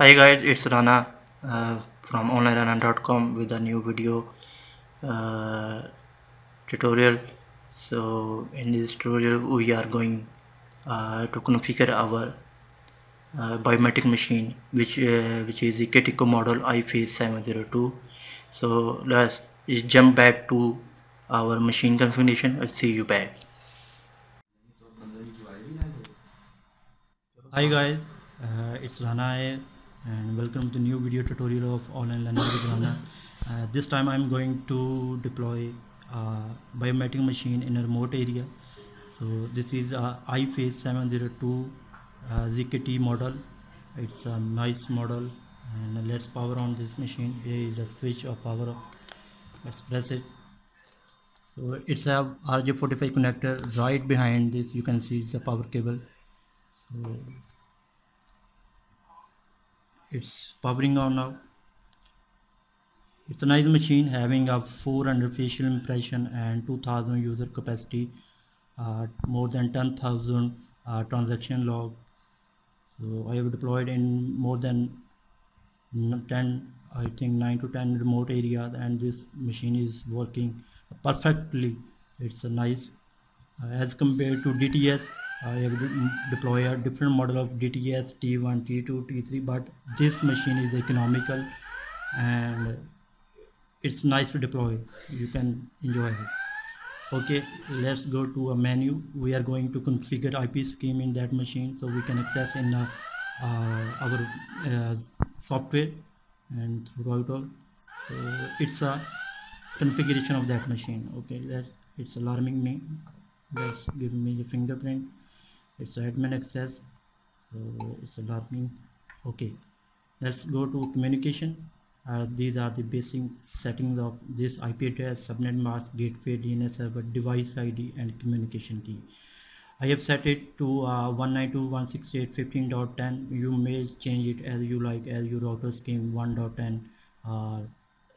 Hi guys, it's Rana from onlinerana.com with a new video tutorial. So in this tutorial we are going to configure our biometric machine which is the ZKTeco model iFace 702. So let's jump back to our machine configuration. I'll see you back. Hi guys, it's Rana and welcome to new video tutorial of online learning with Rana. This time I'm going to deploy a biometric machine in a remote area. So this is a iFace 702 ZKT model. It's a nice model, and let's power on this machine. Here is a switch or power up. Let's press it. So it's a RJ45 connector. Right behind this you can see it's a power cable. So it's powering on now. It's a nice machine having a 400 facial impression and 2000 user capacity, more than 10,000 transaction log. So I have deployed in more than 10, I think 9 to 10 remote areas, and this machine is working perfectly. It's a nice as compared to DTS. I have deployed a different model of DTS T1, T2, T3, but this machine is economical and it's nice to deploy. You can enjoy it. Okay, let's go to a menu. We are going to configure IP scheme in that machine so we can access in our software and throughout all. So it's a configuration of that machine. Okay, it's alarming me. Let's give me the fingerprint. It's admin access, so it's alarming. Okay, let's go to communication. These are the basic settings of this: IP address, subnet mask, gateway, DNS server, device ID, and communication key. I have set it to 192.168.15.10. You may change it as you like, as your router scheme 1.10 or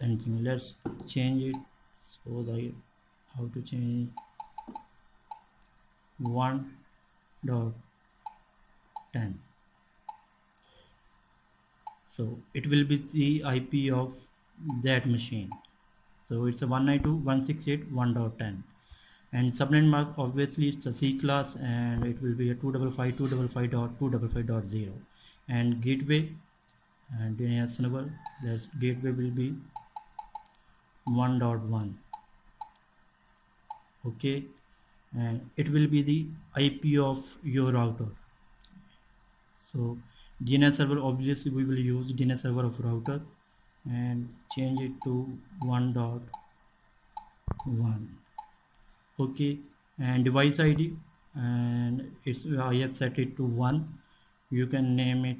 anything. Let's change it. So how to change it? 1.10. So it will be the IP of that machine. So it's a 192.168.1.10, and subnet mask, obviously it's a C class, and it will be a 255.255.255.0, and gateway and DNS server. That gateway will be 1.1. Okay, and it will be the IP of your router. So DNS server, obviously we will use DNS server of router and change it to 1.1. okay, and device ID, and I have set it to 1. You can name it,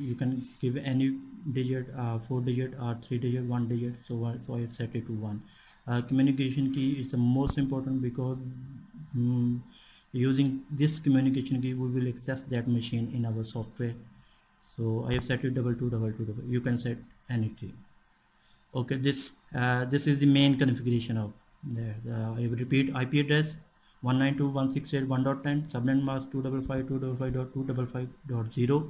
you can give any digit, 4 digit or 3 digit, 1 digit. So I have set it to 1. Communication key is the most important, because using this communication key we will access that machine in our software. So I have set it 2222. You can set anything. Okay, this is the main configuration of there. I will repeat: IP address 192.168.1.10, subnet mask 255.255.255.0,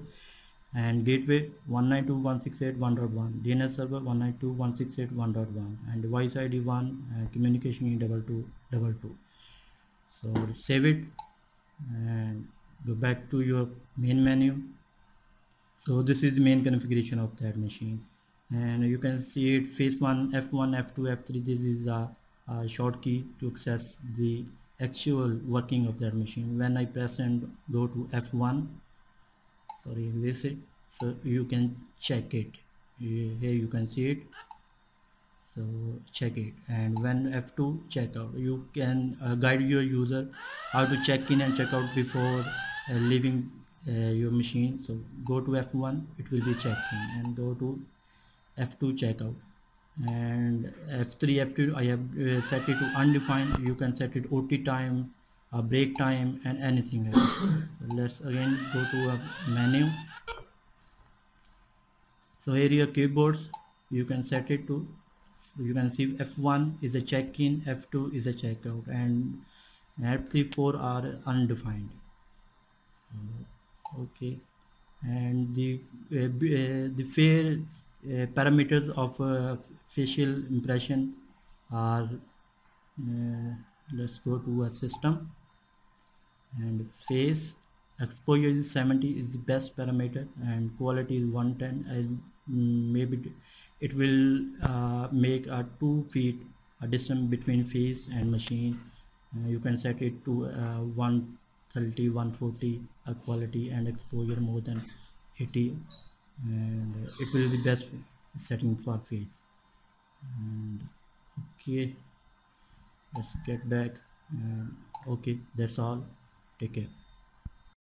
and gateway 192.168.1.1, DNS server 192.168.1.1, and device ID 1, and communication in 2222. So save it and go back to your main menu. So this is the main configuration of that machine, and you can see it: face 1, F1, F2, F3. This is a short key to access the actual working of that machine. When I press and go to F1, sorry, this it. So you can check it. Here you can see it. So check it, and when F2, check out. You can guide your user how to check in and check out before leaving your machine. So go to F1, it will be check in, and go to F2, check out, and F3, F2. I have set it to undefined. You can set it OT time, break time, and anything else. So let's again go to a menu. So here your keyboards, you can set it to. So you can see F1 is a check-in, F2 is a check-out, and F3, 4 are undefined. Okay, and the fair parameters of facial impression are, let's go to a system and face. Exposure is 70 is the best parameter, and quality is 110, and maybe it will make a 2 feet a distance between face and machine. You can set it to 130, 140 a quality, and exposure more than 80, and it will be best setting for face. And okay, let's get back. Okay, that's all. Take care.